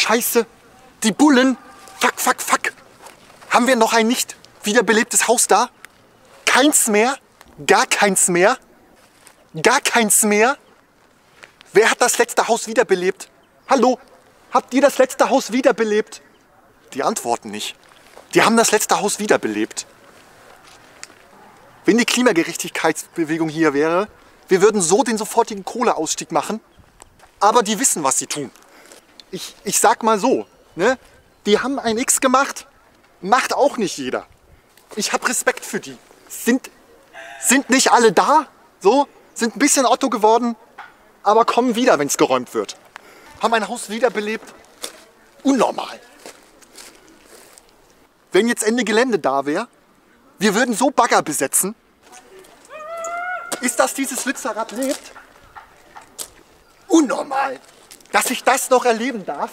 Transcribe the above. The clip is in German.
Scheiße, die Bullen. Fuck, fuck, fuck. Haben wir noch ein nicht wiederbelebtes Haus da? Keins mehr? Gar keins mehr? Gar keins mehr? Wer hat das letzte Haus wiederbelebt? Hallo, habt ihr das letzte Haus wiederbelebt? Die antworten nicht. Die haben das letzte Haus wiederbelebt. Wenn die Klimagerechtigkeitsbewegung hier wäre, wir würden so den sofortigen Kohleausstieg machen. Aber die wissen, was sie tun. Ich sag mal so, ne? Die haben ein X gemacht. Macht auch nicht jeder. Ich habe Respekt für die. Sind nicht alle da? So, sind ein bisschen Otto geworden, aber kommen wieder, wenn es geräumt wird. Haben ein Haus wiederbelebt. Unnormal. Wenn jetzt Ende Gelände da wäre, wir würden so Bagger besetzen. Ist das dieses Lützerath lebt? Unnormal, dass ich das noch erleben darf.